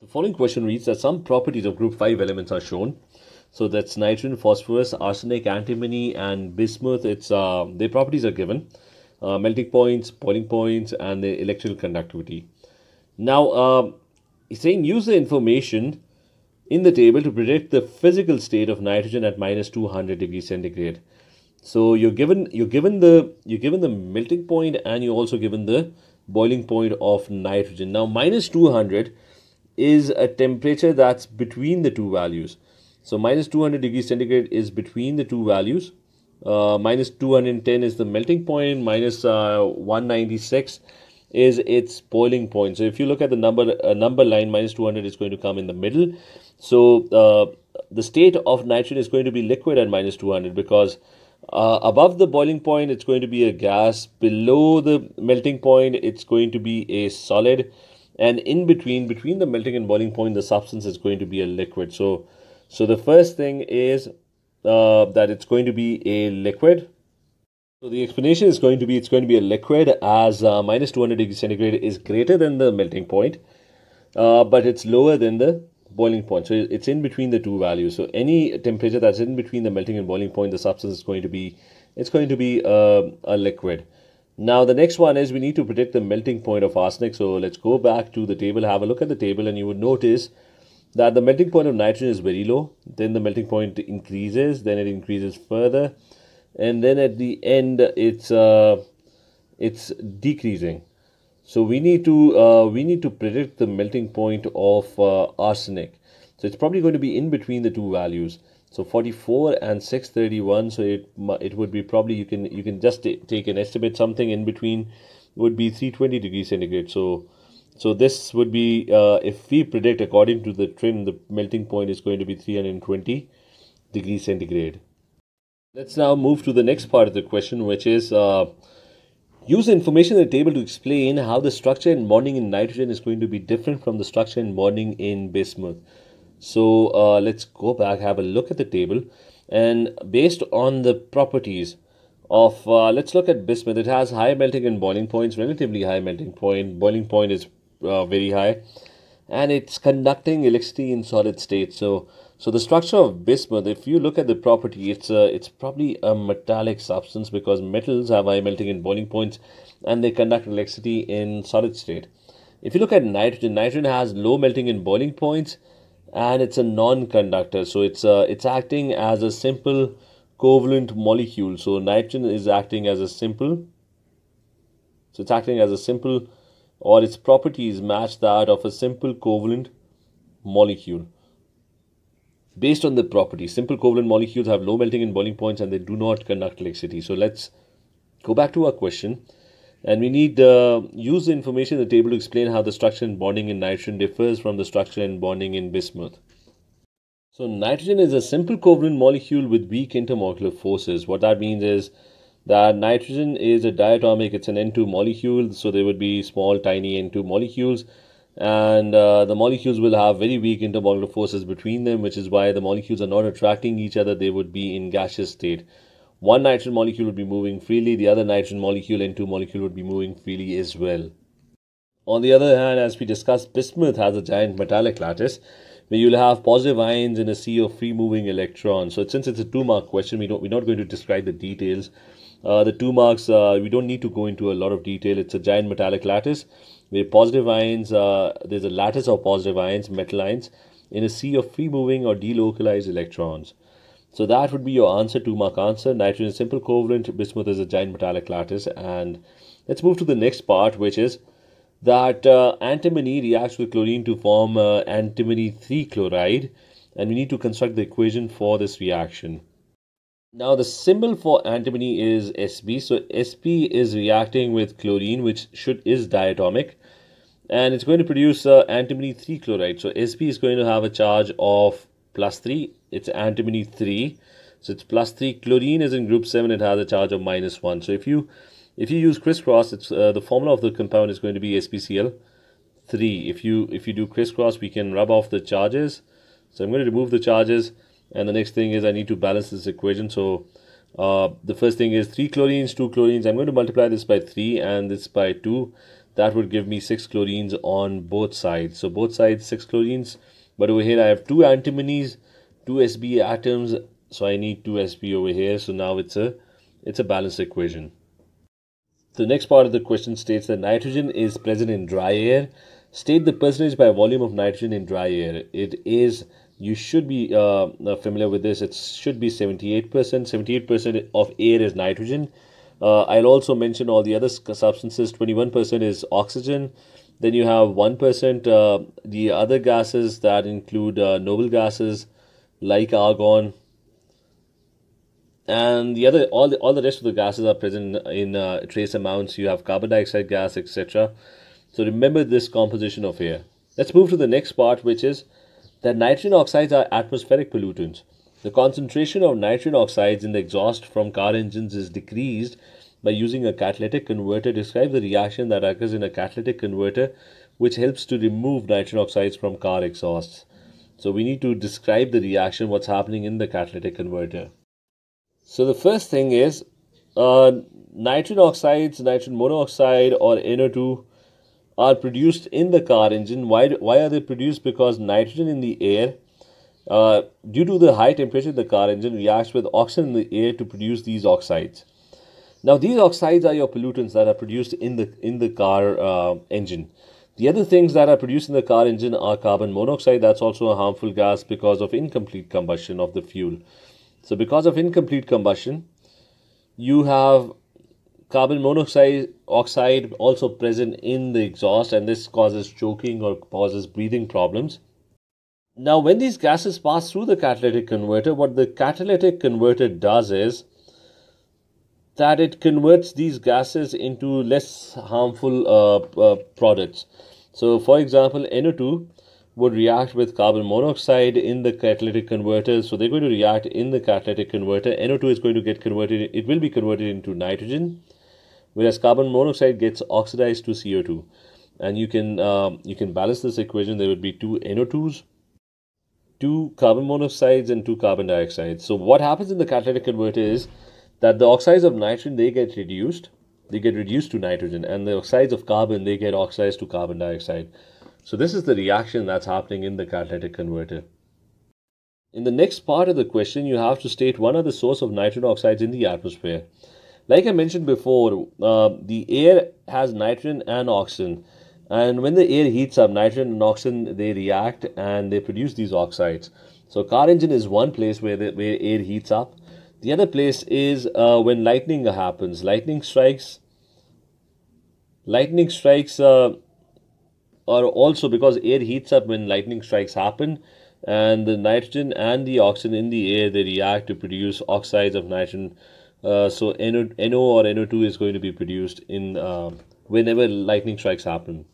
The following question reads that some properties of group 5 elements are shown. So that's nitrogen, phosphorus, arsenic, antimony, and bismuth. Their properties are given. Melting points, boiling points, and the electrical conductivity. Now, it's saying use the information in the table to predict the physical state of nitrogen at -200 degrees centigrade. So you're given the melting point, and you're also given the boiling point of nitrogen. Now, -200 is a temperature that's between the two values. So -200 degrees centigrade is between the two values. -210 is the melting point, -196 is its boiling point. So if you look at the number line, -200 is going to come in the middle. So the state of nitrogen is going to be liquid at -200, because above the boiling point it's going to be a gas, below the melting point it's going to be a solid, and in between the melting and boiling point the substance is going to be a liquid. So the first thing is that it's going to be a liquid. So the explanation is going to be it's going to be a liquid, as -200 degrees centigrade is greater than the melting point, but it's lower than the boiling point. So it's in between the two values. So any temperature that's in between the melting and boiling point, the substance is going to be a liquid. Now the next one is we need to predict the melting point of arsenic. So let's go back to the table, have a look at the table, and you would notice that the melting point of nitrogen is very low, then the melting point increases, then it increases further, and then at the end it's decreasing. So we need to predict the melting point of arsenic. So it's probably going to be in between the two values, so 44 and 631. So it would be probably, you can just take an estimate, something in between would be 320 degrees centigrade. So this would be, if we predict according to the trend, the melting point is going to be 320 degrees centigrade. Let's now move to the next part of the question, which is use information in the table to explain how the structure and bonding in nitrogen is going to be different from the structure and bonding in bismuth. So let's go back, have a look at the table, and based on the properties of, let's look at bismuth. It has high melting and boiling points, relatively high melting point, boiling point is very high, and it's conducting electricity in solid state. So the structure of bismuth, if you look at the property, it's probably a metallic substance, because metals have high melting and boiling points and they conduct electricity in solid state. If you look at nitrogen has low melting and boiling points, and it's a non-conductor, so it's acting as a simple covalent molecule. So nitrogen is acting as a simple, so it's acting as a simple, or its properties match that of a simple covalent molecule. Based on the properties, simple covalent molecules have low melting and boiling points and they do not conduct electricity. So let's go back to our question, and we need to use the information in the table to explain how the structure and bonding in nitrogen differs from the structure and bonding in bismuth. So nitrogen is a simple covalent molecule with weak intermolecular forces. What that means is that nitrogen is a diatomic, it's an N2 molecule, so there would be small tiny N2 molecules, and the molecules will have very weak intermolecular forces between them, which is why the molecules are not attracting each other, they would be in gaseous state. One nitrogen molecule would be moving freely, the other nitrogen molecule, N2 molecule, would be moving freely as well. On the other hand, as we discussed, bismuth has a giant metallic lattice, where you'll have positive ions in a sea of free-moving electrons. So since it's a 2-mark question, we're not going to describe the details. The 2 marks, we don't need to go into a lot of detail. It's a giant metallic lattice where positive ions, there's a lattice of positive ions, metal ions, in a sea of free-moving or delocalized electrons. So that would be your answer, 2-mark answer. Nitrogen is simple covalent, bismuth is a giant metallic lattice. And let's move to the next part, which is that antimony reacts with chlorine to form antimony 3 chloride. And we need to construct the equation for this reaction. Now the symbol for antimony is Sb, so Sb is reacting with chlorine, which is diatomic, and it's going to produce antimony 3 chloride. So Sb is going to have a charge of +3, it's antimony 3, so it's +3. Chlorine is in group 7, it has a charge of -1. So if you use crisscross, it's the formula of the compound is going to be SbCl3. If you do crisscross, we can rub off the charges. So I'm going to remove the charges. And the next thing is I need to balance this equation. So the first thing is 3 chlorines, 2 chlorines. I'm going to multiply this by 3 and this by 2. that would give me 6 chlorines on both sides. So both sides 6 chlorines, but over here I have 2 antimonies, 2 Sb atoms, so I need 2 Sb over here. So now it's a balanced equation. The next part of the question states that nitrogen is present in dry air. State the percentage by volume of nitrogen in dry air. It is, you should be familiar with this, it should be 78%. 78% of air is nitrogen. I'll also mention all the other substances. 21% is oxygen. Then you have 1% the other gases that include noble gases like argon, and the other all the rest of the gases are present in trace amounts. You have carbon dioxide gas, etc. So remember this composition of air. Let's move to the next part, which is that nitrogen oxides are atmospheric pollutants. The concentration of nitrogen oxides in the exhaust from car engines is decreased by using a catalytic converter. Describe the reaction that occurs in a catalytic converter which helps to remove nitrogen oxides from car exhausts. So we need to describe the reaction, what's happening in the catalytic converter. So the first thing is nitrogen oxides, nitrogen monoxide or NO2 are produced in the car engine. Why are they produced? Because nitrogen in the air, due to the high temperature in the car engine, reacts with oxygen in the air to produce these oxides. Now these oxides are your pollutants that are produced in the car engine. The other things that are produced in the car engine are carbon monoxide. That's also a harmful gas because of incomplete combustion of the fuel. So because of incomplete combustion, you have carbon monoxide oxide also present in the exhaust, and this causes choking or causes breathing problems. Now when these gases pass through the catalytic converter, what the catalytic converter does is that it converts these gases into less harmful products. So for example, NO2 would react with carbon monoxide in the catalytic converter. So they're going to react in the catalytic converter. NO2 is going to get converted, it will be converted into nitrogen, whereas carbon monoxide gets oxidized to CO2. And you can balance this equation. There would be 2 NO2s, 2 carbon monoxides and 2 carbon dioxides. So what happens in the catalytic converter is that the oxides of nitrogen, they get reduced to nitrogen, and the oxides of carbon, they get oxidized to carbon dioxide. So this is the reaction that's happening in the catalytic converter. In the next part of the question, you have to state one other source of nitrogen oxides in the atmosphere. Like I mentioned before, the air has nitrogen and oxygen, and when the air heats up, nitrogen and oxygen, they react and they produce these oxides. So car engine is one place where air heats up. The other place is when lightning happens. Lightning strikes are also, because air heats up when lightning strikes happen, and the nitrogen and the oxygen in the air, they react to produce oxides of nitrogen. So NO or NO2 is going to be produced in whenever lightning strikes happen.